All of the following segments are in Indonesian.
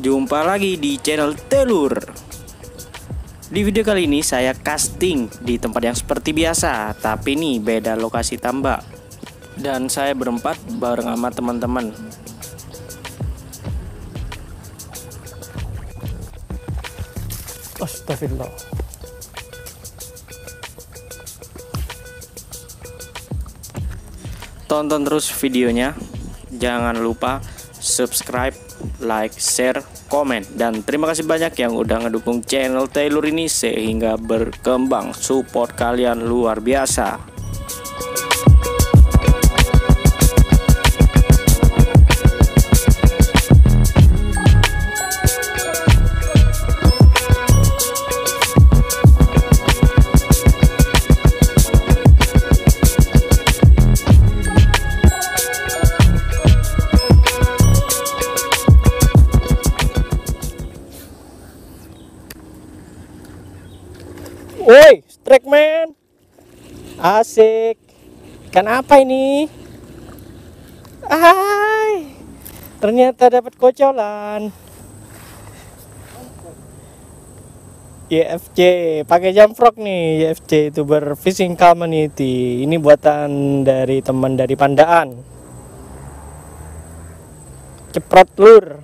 Jumpa lagi di channel Tlure. Di video kali ini saya casting di tempat yang seperti biasa, tapi ini beda lokasi tambak. Dan saya berempat bareng sama teman-teman. Astagfirullah. Tonton terus videonya. Jangan lupa subscribe, like, share, komen. Dan terima kasih banyak yang udah ngedukung channel Tlure ini sehingga berkembang. Support kalian luar biasa. Woi, strike man. Asik. Ikan apa ini? Hai. Ternyata dapat kocolan. EFC, pakai jam frog nih. EFC itu berfishing community. Ini buatan dari teman dari Pandaan. Ceplok lure.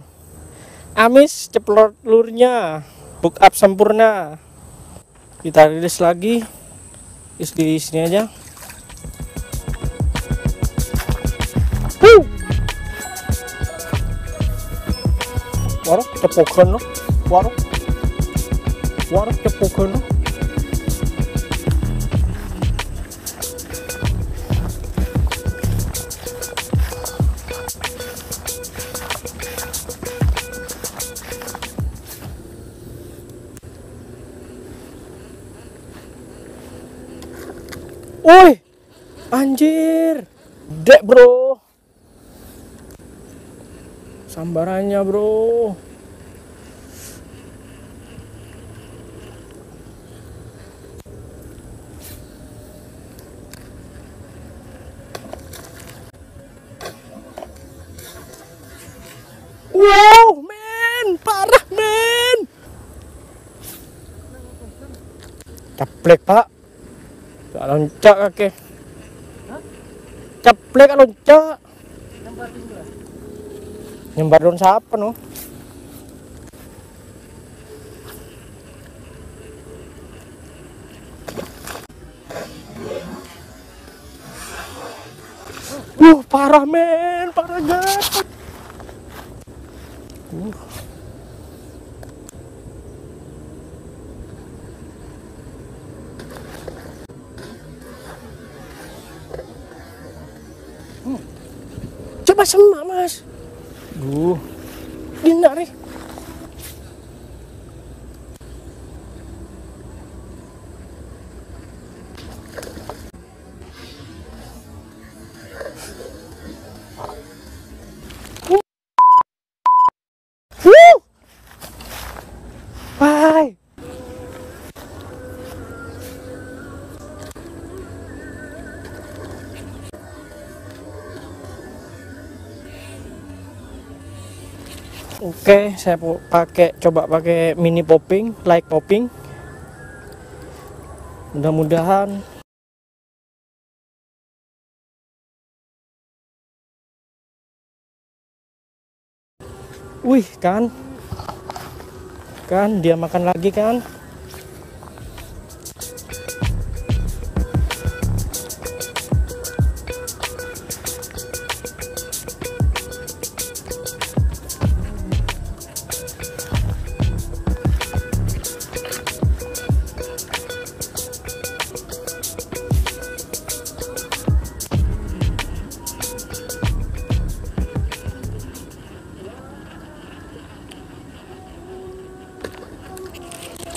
Amis ceplok lurnya. Book up sempurna. Kita rilis lagi, di sini aja. Warok tepukan loh, warok tepukan loh. Woi, anjir, dek bro, sambarannya bro. Wow, men, parah men. Caplek pak. Loncak kakek. Hah? Ceplek loncak. Nyembar dulu. Nyembar daun siapa no? Parah men, parah banget. Coba semak mas. Dindak nih. Bye. Oke, saya coba pakai mini popping, light popping. Mudah-mudahan wih, kan dia makan lagi kan.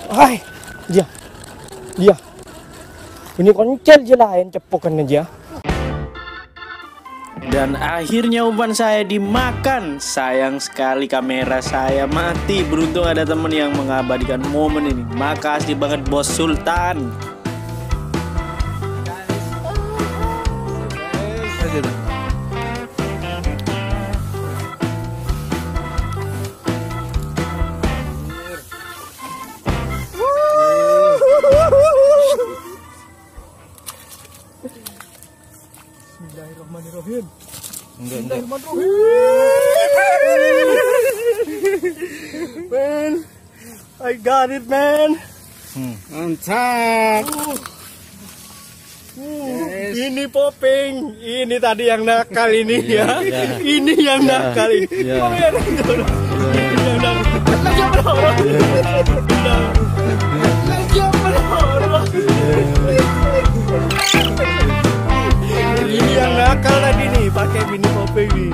Hai, dia, ini koncel je lain cepokannya dia. Dan akhirnya umpan saya dimakan. Sayang sekali kamera saya mati. Beruntung ada teman yang mengabadikan momen ini. Makasih banget bos Sultan. I got it, man. Mantap. Yes. Ini popping. Ini tadi yang nakal ini ya. Yeah. Ini yang nakal ini. Yeah. Ini yang nakal tadi nih, pakai mini popping nih.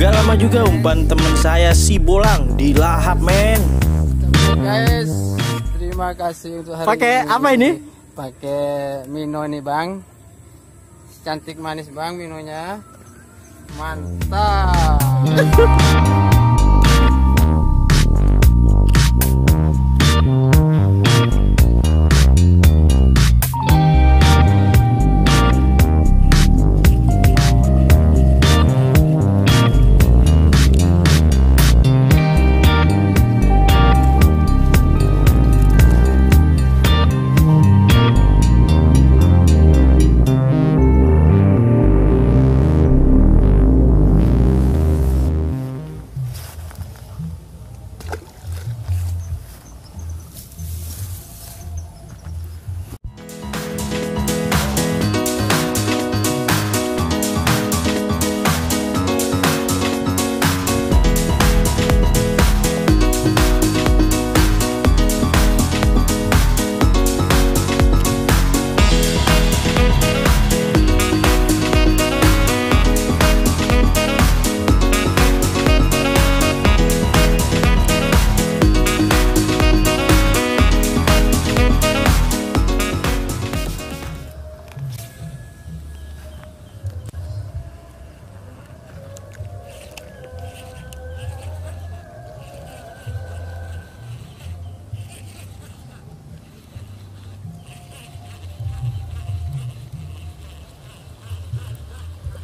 Gak lama juga umpan teman saya si Bolang dilahap, men. Guys, terima kasih untuk hari ini. Pakai apa ini? Pakai Mino nih, Bang. Cantik manis, Bang, Minonya. Mantap.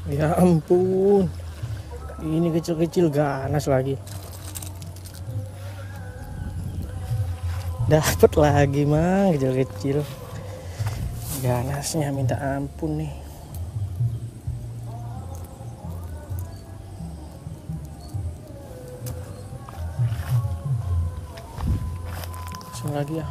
Ya ampun, ini kecil-kecil ganas lagi. Dapat lagi, Mang, kecil-kecil. Ganasnya minta ampun nih. Langsung lagi ya.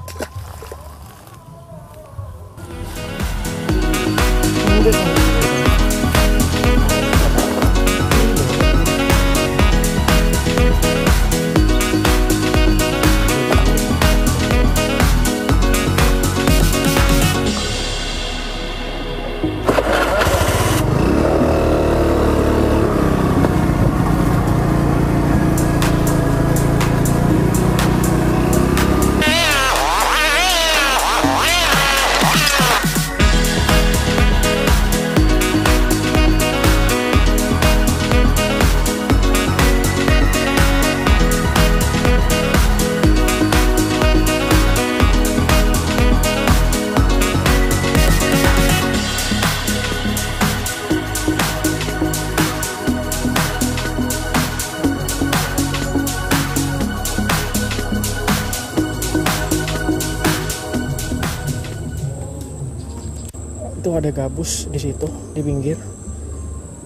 Ada gabus di situ, di pinggir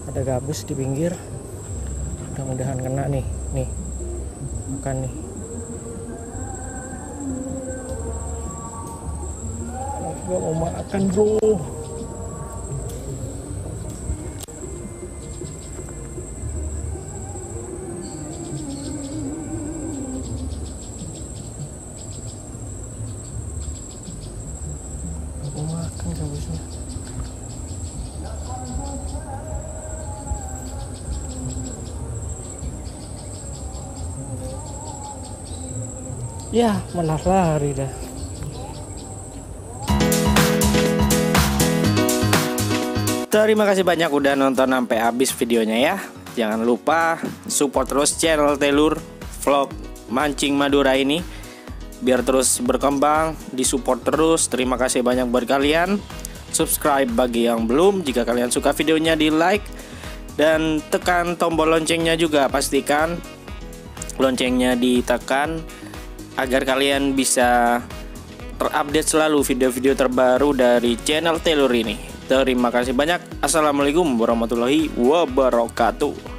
ada gabus di pinggir. Mudah-mudahan kena nih, nih bukan nih, gua mau makan, bro. Ya, malah lari dah. Terima kasih banyak udah nonton sampai habis videonya ya. Jangan lupa support terus channel Tlure vlog mancing Madura ini, biar terus berkembang, disupport terus. Terima kasih banyak buat kalian. Subscribe bagi yang belum. Jika kalian suka videonya, di like dan tekan tombol loncengnya juga, pastikan. loncengnya ditekan agar kalian bisa terupdate selalu video-video terbaru dari channel Tlure ini. Terima kasih banyak. Assalamualaikum warahmatullahi wabarakatuh.